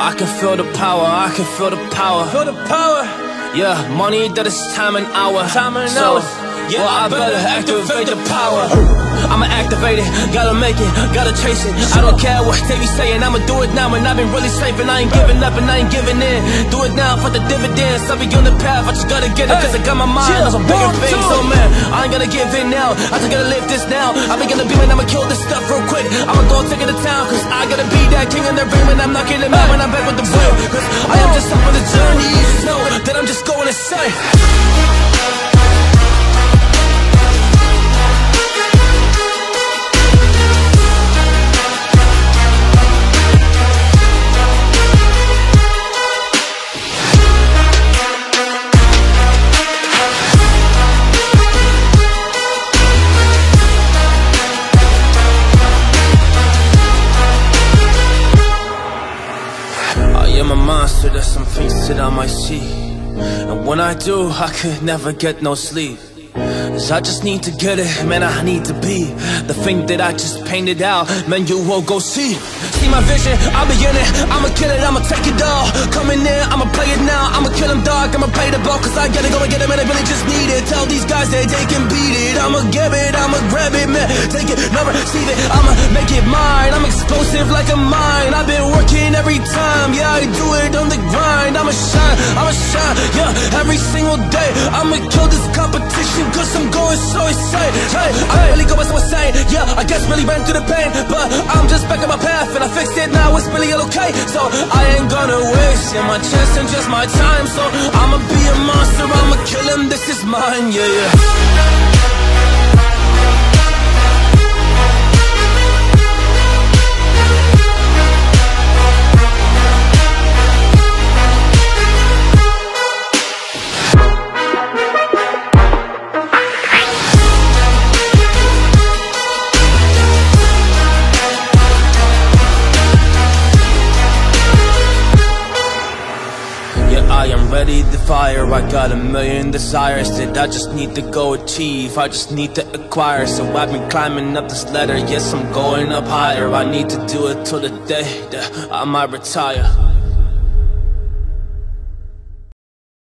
I can feel the power, I can feel the power, feel the power. Yeah, money that is time and hour, time and hours. Yeah, well, I better activate the power. I'ma activate it, gotta make it, gotta chase it. I don't care what they be saying, I'ma do it now. And I've been really saving, I ain't giving up and I ain't giving in. Do it now for the dividends, I'll be on the path, I just gotta get it. Cause I got my mind on some bigger things, so man, I ain't gonna give in now, I just gotta live this now. I've been gonna be man, I'ma kill this stuff real quick. I'ma go take it to town, cause I gotta be that king in the ring. And I'm not getting mad when I'm back with the real, cause I am just up on the journey. Know that I'm just going insane. I'm a monster, there's some things that I might see, and when I do, I could never get no sleep. Cause I just need to get it, man, I need to be the thing that I just painted out, man, you won't go see. See my vision, I'll be in it, I'ma kill it, I'ma take it all. Coming in, I'ma play it now, I'ma kill him dog, I'ma play the ball. Cause I gotta go and get it, man, I really just need it. Tell these guys that they can beat it, I'ma give it, I'ma grab it, man, take it, never receive it. I'ma make it mine, I'm explosive like a mine. I've been working every time, yeah, I do it on the grind. I'ma shine, yeah, every single day. I'ma kill this competition, cause I'm going so insane. Hey, I really go so insane, yeah, I guess really ran through the pain. But I'm just back on my path and I fixed it now, it's really okay. So I ain't gonna waste, yeah, my chance and just my time. So I'ma be a monster, I'ma kill him, this is mine, yeah, yeah. I am ready to fire, I got a million desires that I just need to go achieve, I just need to acquire. So I've been climbing up this ladder, yes I'm going up higher. I need to do it till the day that I might retire.